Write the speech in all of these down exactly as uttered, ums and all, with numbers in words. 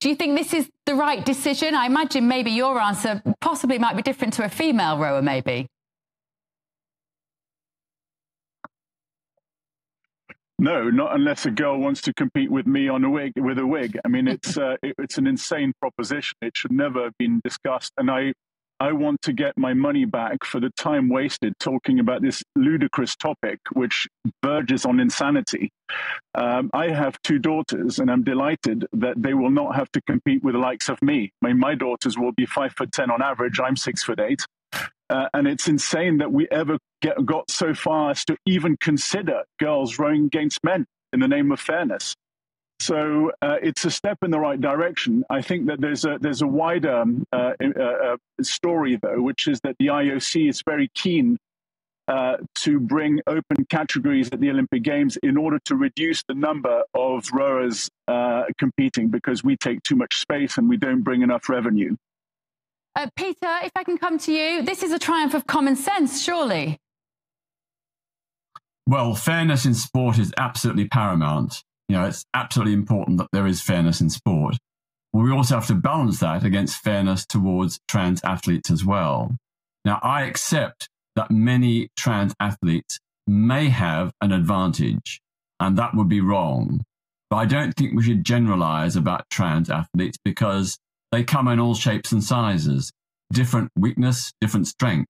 Do you think this is the right decision? I imagine maybe your answer possibly might be different to a female rower, maybe. No, not unless a girl wants to compete with me on a wig, with a wig. I mean, it's uh, it, it's an insane proposition. It should never have been discussed. And I, I want to get my money back for the time wasted talking about this ludicrous topic, which verges on insanity. Um, I have two daughters, and I'm delighted that they will not have to compete with the likes of me. I mean, my daughters will be five foot ten on average. I'm six foot eight. Uh, and it's insane that we ever get, got so far as to even consider girls rowing against men in the name of fairness. So uh, it's a step in the right direction. I think that there's a, there's a wider um, uh, uh, story, though, which is that the I O C is very keen uh, to bring open categories at the Olympic Games in order to reduce the number of rowers uh, competing, because we take too much space and we don't bring enough revenue. Uh, Peter, if I can come to you, this is a triumph of common sense, surely? Well, fairness in sport is absolutely paramount. You know, it's absolutely important that there is fairness in sport. We also have to balance that against fairness towards trans athletes as well. Now, I accept that many trans athletes may have an advantage, and that would be wrong. But I don't think we should generalize about trans athletes, because they come in all shapes and sizes, different weakness, different strength.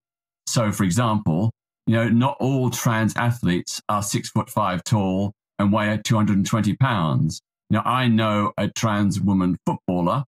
So, for example, you know, not all trans athletes are six foot five tall and weigh two hundred and twenty pounds. Now, I know a trans woman footballer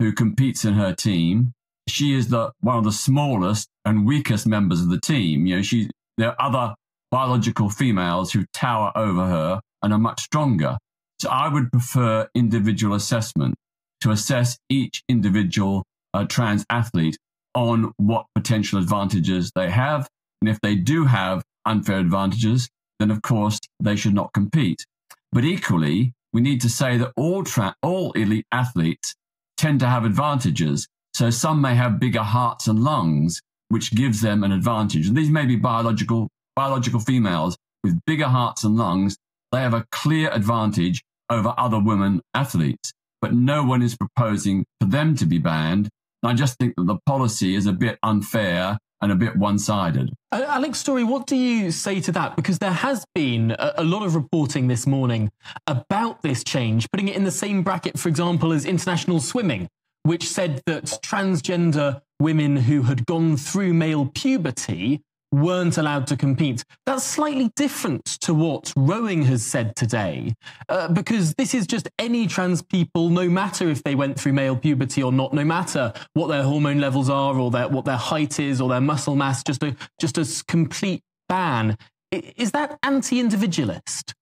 who competes in her team. She is the one of the smallest and weakest members of the team. You know, she, there are other biological females who tower over her and are much stronger. So I would prefer individual assessment, to assess each individual uh, trans athlete on what potential advantages they have. And if they do have unfair advantages, then of course they should not compete. But equally, we need to say that all, tra all elite athletes tend to have advantages. So some may have bigger hearts and lungs, which gives them an advantage. And these may be biological, biological females with bigger hearts and lungs. They have a clear advantage over other women athletes. But no one is proposing for them to be banned. And I just think that the policy is a bit unfair and a bit one-sided. Alex Storey, what do you say to that? Because there has been a lot of reporting this morning about this change, putting it in the same bracket, for example, as international swimming, which said that transgender women who had gone through male puberty weren't allowed to compete. That's slightly different to what rowing has said today, uh, because this is just any trans people, no matter if they went through male puberty or not, no matter what their hormone levels are or their, what their height is or their muscle mass, just a, just a complete ban. Is that anti-individualist?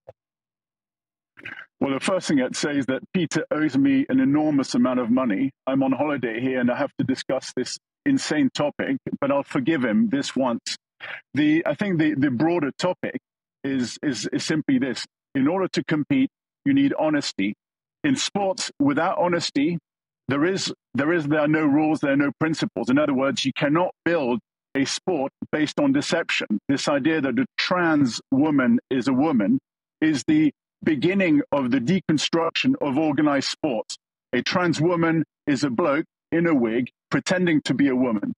Well, the first thing I'd say is that Peter owes me an enormous amount of money. I'm on holiday here and I have to discuss this insane topic, but I'll forgive him this once. The, I think the, the broader topic is, is, is simply this. In order to compete, you need honesty. In sports, without honesty, there, is, there, is, there are no rules, there are no principles. In other words, you cannot build a sport based on deception. This idea that a trans woman is a woman is the beginning of the deconstruction of organized sports. A trans woman is a bloke in a wig pretending to be a woman.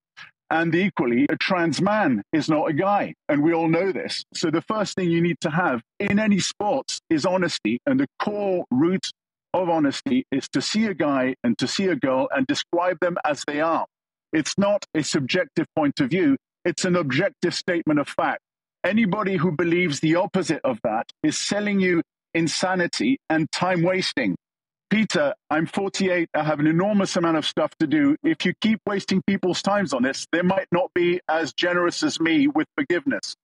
And equally, a trans man is not a guy, and we all know this. So the first thing you need to have in any sports is honesty, and the core root of honesty is to see a guy and to see a girl and describe them as they are. It's not a subjective point of view, it's an objective statement of fact. Anybody who believes the opposite of that is selling you insanity and time wasting. Peter, I'm forty-eight. I have an enormous amount of stuff to do. If you keep wasting people's times on this, they might not be as generous as me with forgiveness.